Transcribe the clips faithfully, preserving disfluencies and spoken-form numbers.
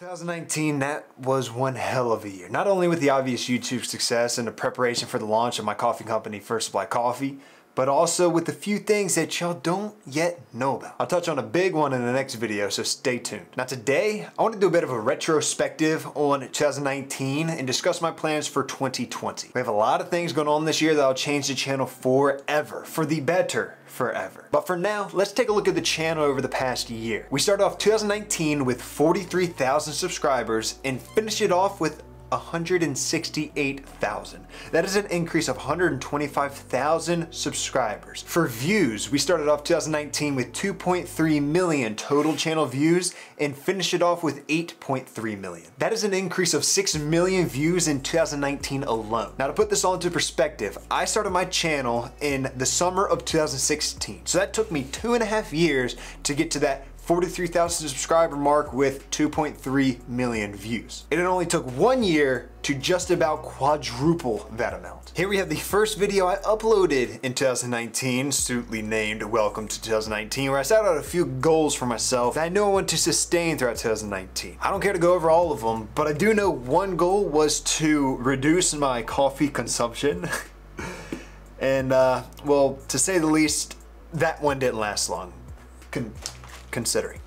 twenty nineteen, that was one hell of a year. Not only with the obvious YouTube success and the preparation for the launch of my coffee company, First Supply Coffee, but also with a few things that y'all don't yet know about. I'll touch on a big one in the next video, so stay tuned. Now today, I want to do a bit of a retrospective on two thousand nineteen and discuss my plans for twenty twenty. We have a lot of things going on this year that I'll change the channel forever, for the better. Forever. But for now, let's take a look at the channel over the past year. We started off two thousand nineteen with forty-three thousand subscribers and finished it off with one hundred sixty-eight thousand. That is an increase of one hundred twenty-five thousand subscribers. For views, we started off two thousand nineteen with two point three million total channel views and finished it off with eight point three million. That is an increase of six million views in two thousand nineteen alone. Now to put this all into perspective, I started my channel in the summer of two thousand sixteen. So that took me two and a half years to get to that forty-three thousand subscriber mark with two point three million views. And it only took one year to just about quadruple that amount. Here we have the first video I uploaded in two thousand nineteen, suitably named Welcome to two thousand nineteen, where I set out a few goals for myself that I know I want to sustain throughout two thousand nineteen. I don't care to go over all of them, but I do know one goal was to reduce my coffee consumption. And uh, well, to say the least, that one didn't last long. Con Considering.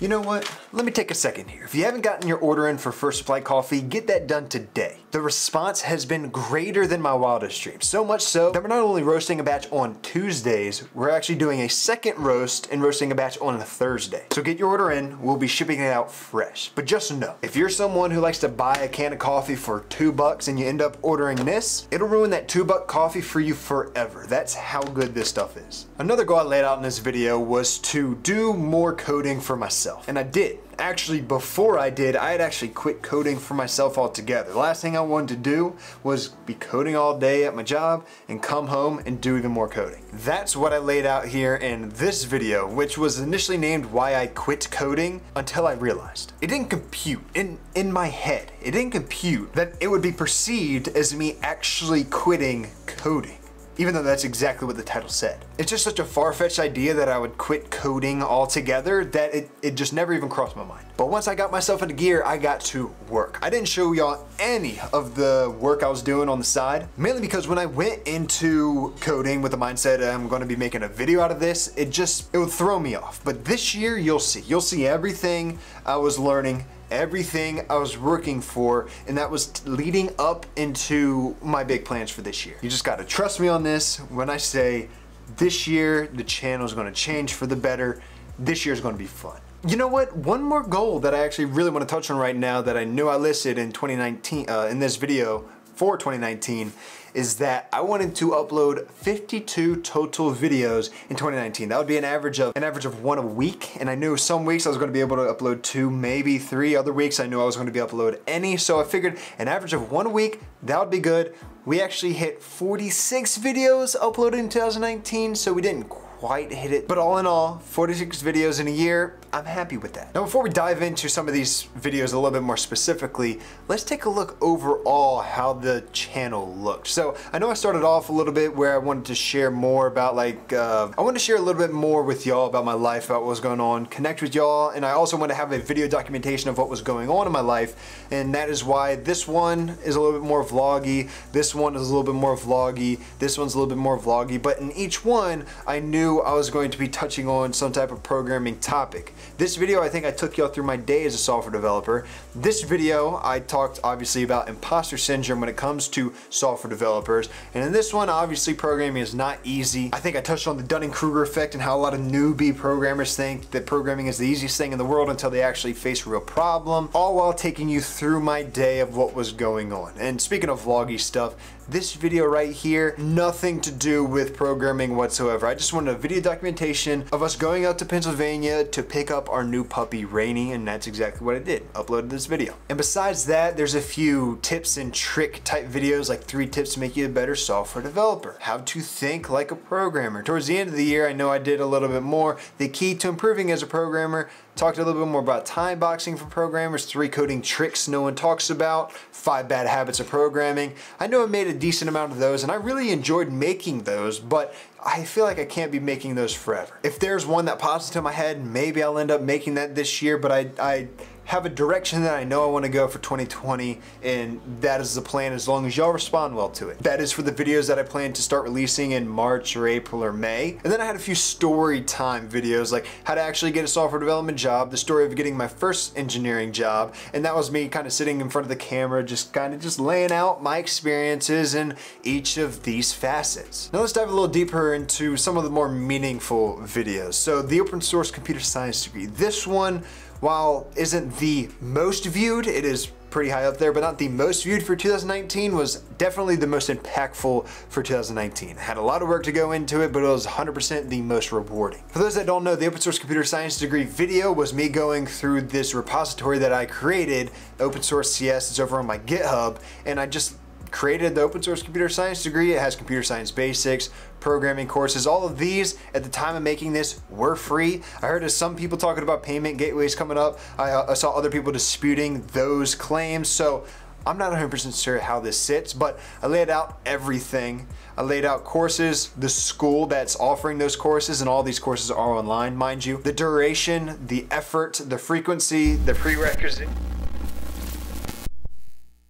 You know what? Let me take a second here. If you haven't gotten your order in for First Supply Coffee, get that done today. The response has been greater than my wildest dreams. So much so that we're not only roasting a batch on Tuesdays, we're actually doing a second roast and roasting a batch on a Thursday. So get your order in, we'll be shipping it out fresh. But just know, if you're someone who likes to buy a can of coffee for two bucks and you end up ordering this, it'll ruin that two buck coffee for you forever. That's how good this stuff is. Another goal I laid out in this video was to do more coding for myself. And I did. Actually, before I did, I had actually quit coding for myself altogether. The last thing I wanted to do was be coding all day at my job and come home and do even more coding. That's what I laid out here in this video, which was initially named Why I Quit Coding, until I realized. It didn't compute in, in my head. It didn't compute that it would be perceived as me actually quitting coding, even though that's exactly what the title said. It's just such a far-fetched idea that I would quit coding altogether that it, it just never even crossed my mind. But once I got myself into gear, I got to work. I didn't show y'all any of the work I was doing on the side, mainly because when I went into coding with the mindset I'm gonna be making a video out of this, it just, it would throw me off. But this year, you'll see. You'll see everything I was learning, everything I was working for, and that was leading up into my big plans for this year. You just gotta trust me on this when I say this year the channel is gonna change for the better. This year is gonna be fun. You know what? One more goal that I actually really want to touch on right now that I knew I listed in twenty nineteen uh, in this video for twenty nineteen is that I wanted to upload fifty-two total videos in twenty nineteen. That would be an average of an average of one a week, and I knew some weeks I was gonna be able to upload two, maybe three. Other weeks I knew I was gonna be able to upload any, so I figured an average of one a week, that would be good. We actually hit forty-six videos uploaded in two thousand nineteen, so we didn't quite hit it, but all in all, forty-six videos in a year, I'm happy with that. Now before we dive into some of these videos a little bit more specifically, let's take a look overall how the channel looked. So I know I started off a little bit where I wanted to share more about like, uh, I wanted to share a little bit more with y'all about my life, about what was going on, connect with y'all, and I also wanted to have a video documentation of what was going on in my life, and that is why this one is a little bit more vloggy, this one is a little bit more vloggy, this one's a little bit more vloggy, but in each one, I knew I was going to be touching on some type of programming topic. This video, I think I took y'all through my day as a software developer. This video, I talked obviously about imposter syndrome when it comes to software developers. And in this one, obviously programming is not easy. I think I touched on the Dunning-Kruger effect and how a lot of newbie programmers think that programming is the easiest thing in the world until they actually face a real problem, all while taking you through my day of what was going on. And speaking of vloggy stuff, this video right here, nothing to do with programming whatsoever. I just wanted a video documentation of us going out to Pennsylvania to pick up our new puppy, Rainy, and that's exactly what I did, uploaded this video. And besides that, there's a few tips and trick type videos, like three tips to make you a better software developer, how to think like a programmer. Towards the end of the year, I know I did a little bit more. The key to improving as a programmer, talked a little bit more about time boxing for programmers, three coding tricks no one talks about, five bad habits of programming. I know I made a decent amount of those and I really enjoyed making those, but I feel like I can't be making those forever. If there's one that pops into my head, maybe I'll end up making that this year, but I, I have a direction that I know I want to go for twenty twenty, and that is the plan as long as y'all respond well to it. That is for the videos that I plan to start releasing in March or April or May. And then I had a few story time videos, like how to actually get a software development job, the story of getting my first engineering job, and that was me kind of sitting in front of the camera, just kind of just laying out my experiences in each of these facets. Now let's dive a little deeper into some of the more meaningful videos. So the open source computer science degree. This one, while isn't the most viewed, it is pretty high up there, but not the most viewed for two thousand nineteen, was definitely the most impactful for two thousand nineteen. Had a lot of work to go into it, but it was one hundred percent the most rewarding. For those that don't know, the open source computer science degree video was me going through this repository that I created, Open Source C S, it's over on my GitHub, and I just created the open source computer science degree. It has computer science basics, programming courses. All of these at the time of making this were free. I heard of some people talking about payment gateways coming up. I, I saw other people disputing those claims. So I'm not one hundred percent sure how this sits, but I laid out everything. I laid out courses, the school that's offering those courses, and all these courses are online, mind you. The duration, the effort, the frequency, the prerequisite.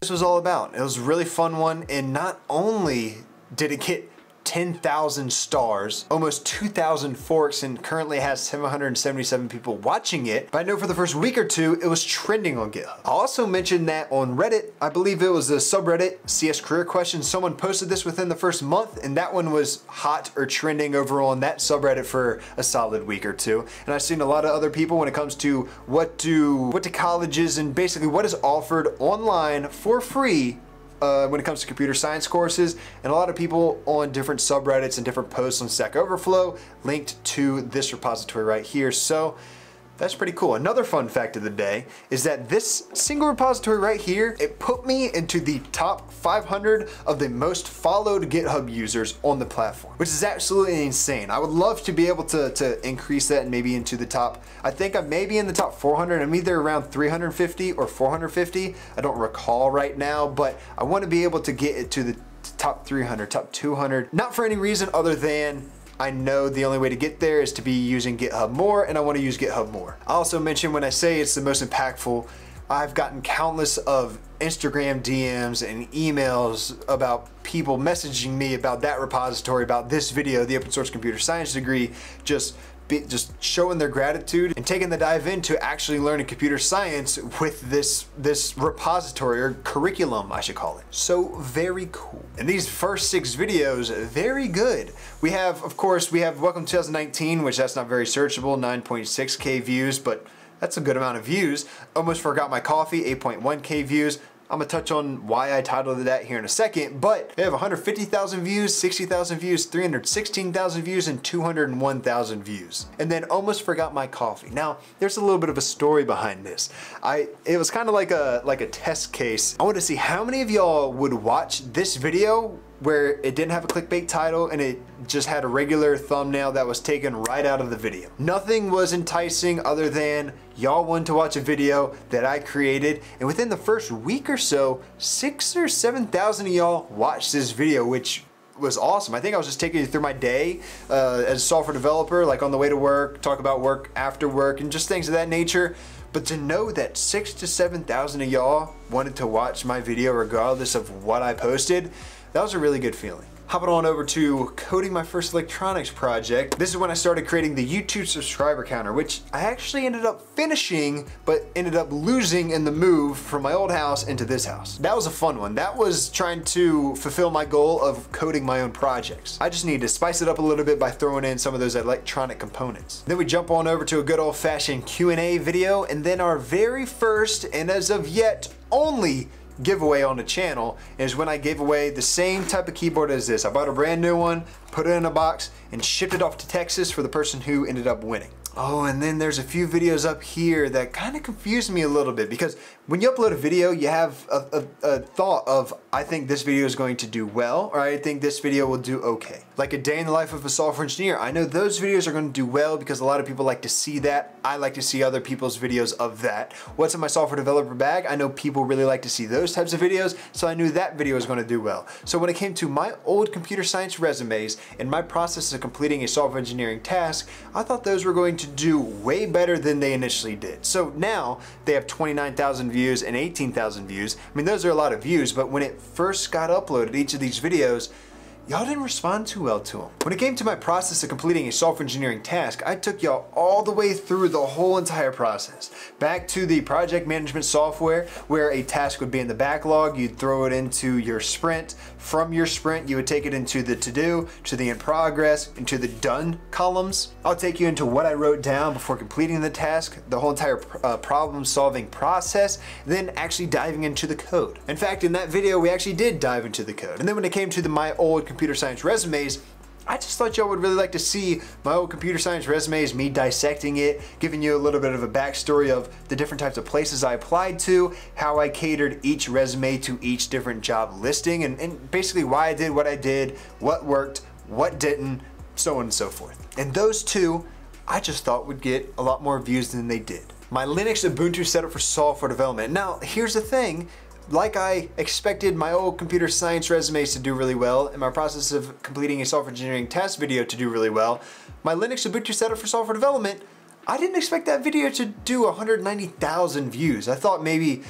This was all about. It was a really fun one, and not only did it get ten thousand stars, almost two thousand forks, and currently has seven hundred seventy-seven people watching it, but I know for the first week or two it was trending on GitHub. I also mentioned that on Reddit, I believe it was the subreddit C S Career Questions, someone posted this within the first month, and that one was hot or trending over on that subreddit for a solid week or two. And I've seen a lot of other people when it comes to what do what do colleges and basically what is offered online for free Uh, when it comes to computer science courses, and a lot of people on different subreddits and different posts on Stack Overflow linked to this repository right here. So that's pretty cool. Another fun fact of the day is that this single repository right here, it put me into the top five hundred of the most followed GitHub users on the platform, which is absolutely insane. I would love to be able to, to increase that and maybe into the top, I think I may be in the top four hundred. I'm either around three hundred fifty or four hundred fifty. I don't recall right now, but I want to be able to get it to the top three hundred, top two hundred, not for any reason other than I know the only way to get there is to be using GitHub more, and I want to use GitHub more. I also mentioned when I say it's the most impactful, I've gotten countless of Instagram D Ms and emails about people messaging me about that repository, about this video, the open source computer science degree, just be, just showing their gratitude and taking the dive into actually learning computer science with this this repository or curriculum, I should call it. So very cool. And these first six videos, very good. We have, of course, we have Welcome twenty nineteen, which that's not very searchable, nine point six K views, but that's a good amount of views. Almost Forgot My Coffee, eight point one K views. I'm gonna touch on why I titled it that here in a second, but they have one hundred fifty thousand views, sixty thousand views, three hundred sixteen thousand views, and two hundred one thousand views. And then Almost Forgot My Coffee. Now, there's a little bit of a story behind this. I it was kind of like a like a test case. I wanted to see how many of y'all would watch this video where it didn't have a clickbait title and it just had a regular thumbnail that was taken right out of the video. Nothing was enticing other than y'all wanted to watch a video that I created, and within the first week or so, six or seven thousand of y'all watched this video, which was awesome. I think I was just taking you through my day uh, as a software developer, like on the way to work, talk about work after work, and just things of that nature. But to know that six to seven thousand of y'all wanted to watch my video regardless of what I posted, that was a really good feeling. Hopping on over to coding my first electronics project. This is when I started creating the YouTube subscriber counter, which I actually ended up finishing, but ended up losing in the move from my old house into this house. That was a fun one. That was trying to fulfill my goal of coding my own projects. I just needed to spice it up a little bit by throwing in some of those electronic components. Then we jump on over to a good old fashioned Q and A video, and then our very first, and as of yet only, giveaway on the channel is when I gave away the same type of keyboard as this. I bought a brand new one, put it in a box, and shipped it off to Texas for the person who ended up winning. Oh, and then there's a few videos up here that kind of confused me a little bit, because when you upload a video, you have a, a, a thought of, I think this video is going to do well, or I think this video will do okay. Like a day in the life of a software engineer, I know those videos are going to do well because a lot of people like to see that. I like to see other people's videos of that. What's in my software developer bag? I know people really like to see those types of videos, so I knew that video was going to do well. So when it came to my old computer science resumes and my process of completing a software engineering task, I thought those were going to to do way better than they initially did. So now they have twenty-nine thousand views and eighteen thousand views. I mean, those are a lot of views, but when it first got uploaded, each of these videos, y'all didn't respond too well to them. When it came to my process of completing a software engineering task, I took y'all all the way through the whole entire process. Back to the project management software, where a task would be in the backlog, you'd throw it into your sprint. From your sprint, you would take it into the to-do, to the in progress, into the done columns. I'll take you into what I wrote down before completing the task, the whole entire uh, problem solving process, then actually diving into the code. In fact, in that video, we actually did dive into the code. And then when it came to the my old computer science resumes, I just thought y'all would really like to see my old computer science resumes, me dissecting it, giving you a little bit of a backstory of the different types of places I applied to, how I catered each resume to each different job listing, and, and basically why I did what I did, what worked, what didn't, so on and so forth. And those two, I just thought would get a lot more views than they did. My Linux Ubuntu setup for software development. Now, here's the thing. Like I expected my old computer science resumes to do really well and my process of completing a software engineering task video to do really well, my Linux Ubuntu setup for software development, I didn't expect that video to do one hundred ninety thousand views. I thought maybe,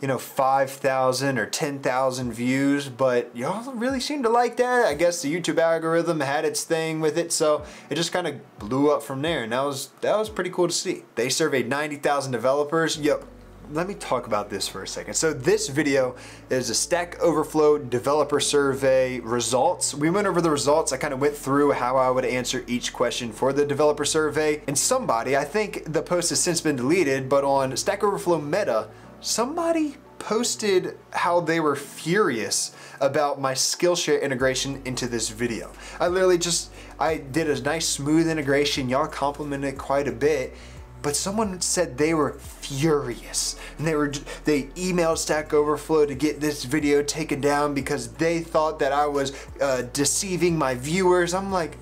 you know, five thousand or ten thousand views, but y'all really seemed to like that. I guess the YouTube algorithm had its thing with it, so it just kind of blew up from there, and that was, that was pretty cool to see. They surveyed ninety thousand developers. Yep. Let me talk about this for a second. So this video is a Stack Overflow developer survey results. We went over the results. I kind of went through how I would answer each question for the developer survey. And somebody, I think the post has since been deleted, but on Stack Overflow Meta, somebody posted how they were furious about my Skillshare integration into this video. I literally just, I did a nice smooth integration. Y'all complimented quite a bit. But someone said they were furious and they were they emailed Stack Overflow to get this video taken down because they thought that I was uh, deceiving my viewers. I'm like,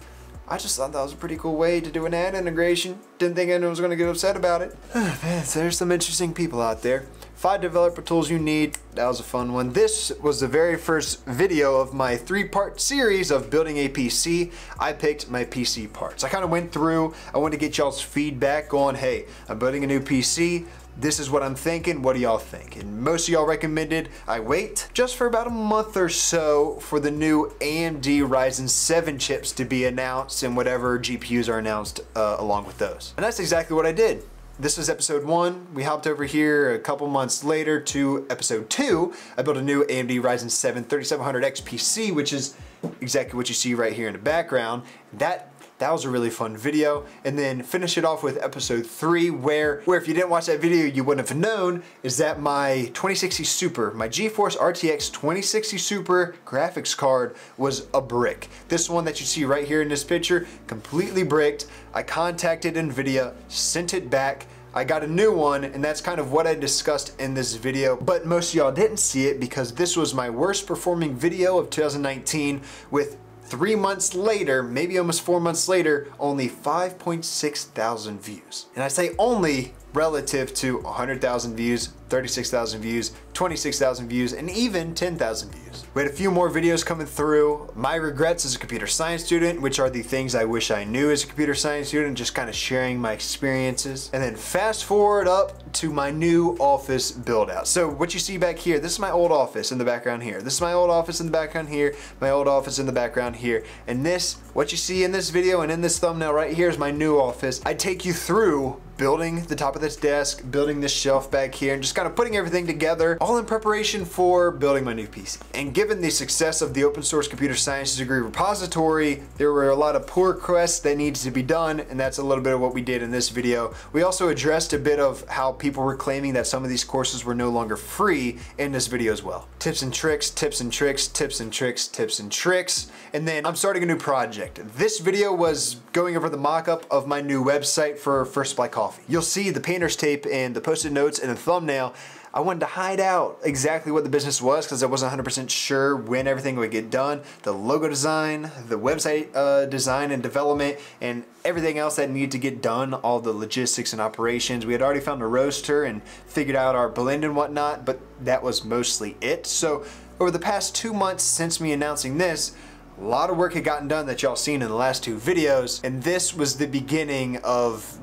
I just thought that was a pretty cool way to do an ad integration. Didn't think anyone was gonna get upset about it. There's some interesting people out there. Five developer tools you need. That was a fun one. This was the very first video of my three-part series of building a P C. I picked my P C parts. I kind of went through, I wanted to get y'all's feedback on, hey, I'm building a new P C. This is what I'm thinking, what do y'all think? And most of y'all recommended I wait just for about a month or so for the new A M D Ryzen seven chips to be announced and whatever G P Us are announced uh, along with those. And that's exactly what I did. This was episode one. We hopped over here a couple months later to episode two. I built a new A M D Ryzen seven thirty-seven hundred X P C, which is exactly what you see right here in the background. That That was a really fun video. And then finish it off with episode three, where, where if you didn't watch that video, you wouldn't have known, is that my twenty sixty Super, my GeForce R T X twenty sixty Super graphics card was a brick. This one that you see right here in this picture, completely bricked. I contacted Nvidia, sent it back. I got a new one, and that's kind of what I discussed in this video, but most of y'all didn't see it because this was my worst performing video of two thousand nineteen with three months later, maybe almost four months later, only five point six thousand views. And I say only relative to one hundred thousand views, thirty-six thousand views, twenty-six thousand views, and even ten thousand views. We had a few more videos coming through. My regrets as a computer science student, which are the things I wish I knew as a computer science student, just kind of sharing my experiences. And then fast forward up to my new office build out. So what you see back here, this is my old office in the background here. This is my old office in the background here, my old office in the background here. And this, what you see in this video and in this thumbnail right here is my new office. I take you through building the top of this desk, building this shelf back here, and just kind of putting everything together, all in preparation for building my new P C. And given the success of the Open Source Computer Science Degree Repository, there were a lot of pull requests that needed to be done, and that's a little bit of what we did in this video. We also addressed a bit of how people were claiming that some of these courses were no longer free in this video as well. Tips and tricks, tips and tricks, tips and tricks, tips and tricks. And then I'm starting a new project. This video was going over the mock-up of my new website for First Supply Coffee. You'll see the painter's tape and the post-it notes and the thumbnail. I wanted to hide out exactly what the business was because I wasn't one hundred percent sure when everything would get done. The logo design, the website uh, design and development, and everything else that needed to get done, all the logistics and operations. We had already found a roaster and figured out our blend and whatnot, but that was mostly it. So over the past two months since me announcing this, a lot of work had gotten done that y'all seen in the last two videos, and this was the beginning of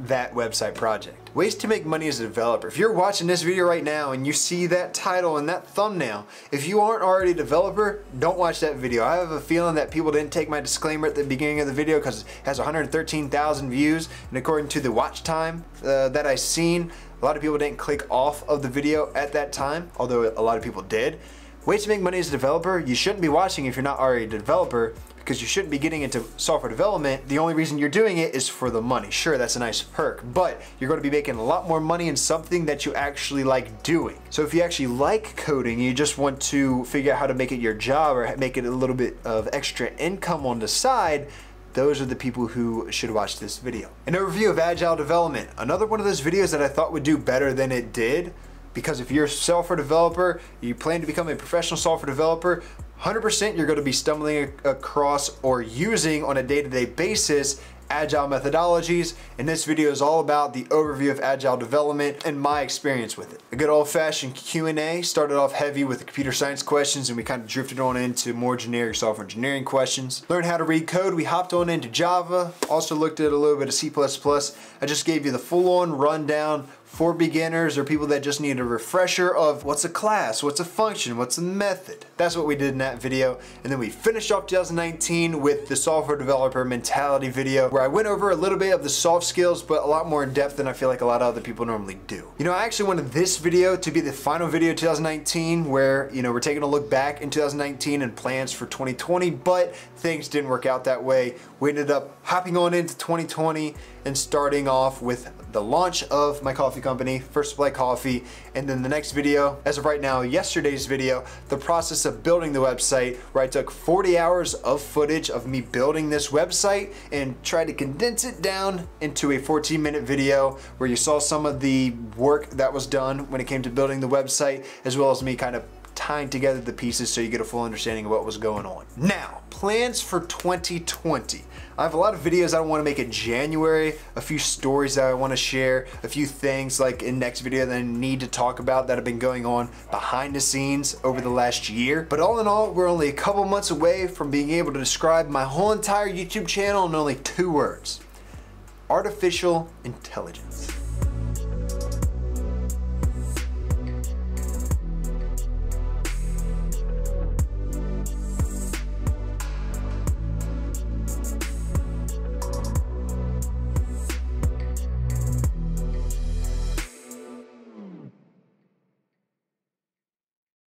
that website project. Ways to make money as a developer. If you're watching this video right now and you see that title and that thumbnail, if you aren't already a developer, don't watch that video. I have a feeling that people didn't take my disclaimer at the beginning of the video because it has one hundred thirteen thousand views, and according to the watch time uh, that I seen, a lot of people didn't click off of the video at that time, although a lot of people did. Ways to make money as a developer. You shouldn't be watching if you're not already a developer, because you shouldn't be getting into software development. The only reason you're doing it is for the money. Sure, that's a nice perk, but you're going to be making a lot more money in something that you actually like doing. So if you actually like coding, you just want to figure out how to make it your job or make it a little bit of extra income on the side, those are the people who should watch this video. An overview of agile development. Another one of those videos that I thought would do better than it did, because if you're a software developer, you plan to become a professional software developer, one hundred percent you're going to be stumbling across or using on a day-to-day basis agile methodologies, and this video is all about the overview of agile development and my experience with it. A good old-fashioned Q and A, started off heavy with the computer science questions, and we kind of drifted on into more generic software engineering questions. Learn how to read code, we hopped on into Java, also looked at a little bit of C plus plus. I just gave you the full-on rundown for beginners or people that just need a refresher of what's a class, what's a function, what's a method. That's what we did in that video. And then we finished off two thousand nineteen with the software developer mentality video, where I went over a little bit of the soft skills, but a lot more in depth than I feel like a lot of other people normally do. You know, I actually wanted this video to be the final video of two thousand nineteen, where, you know, we're taking a look back in two thousand nineteen and plans for twenty twenty, but things didn't work out that way. We ended up hopping on into twenty twenty and starting off with the launch of my coffee company, First Supply Coffee, and then the next video, as of right now, yesterday's video, the process of building the website, where I took forty hours of footage of me building this website and tried to condense it down into a fourteen minute video where you saw some of the work that was done when it came to building the website, as well as me kind of tying together the pieces so you get a full understanding of what was going on. Now, plans for twenty twenty. I have a lot of videos I want to make in January, a few stories that I want to share, a few things like in next video that I need to talk about that have been going on behind the scenes over the last year. But all in all, we're only a couple months away from being able to describe my whole entire YouTube channel in only two words: artificial intelligence.